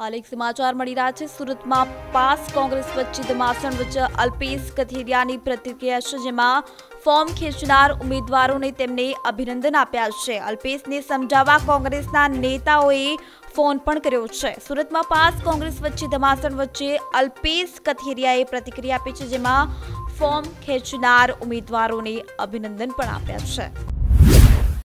हाल एक समाचार मिली रहा है। सूरत में पास कांग्रेस वच्चे घमासन वच्चे अल्पेश कथिरिया की प्रतिक्रिया है, जेमां फॉर्म खेचनार उम्मीदवारों ने तेमने अभिनंदन आप्या है। अल्पेश ने समझावा कांग्रेस नेताओं फोन पण कर्यो छे। सूरत में पास कांग्रेस वच्चे घमासन वच्चे अल्पेश कथीरियाए प्रतिक्रिया आपी है, जेमां फॉर्म खेचनार उम्मीदवारों ने अभिनंदन पण आप्या है।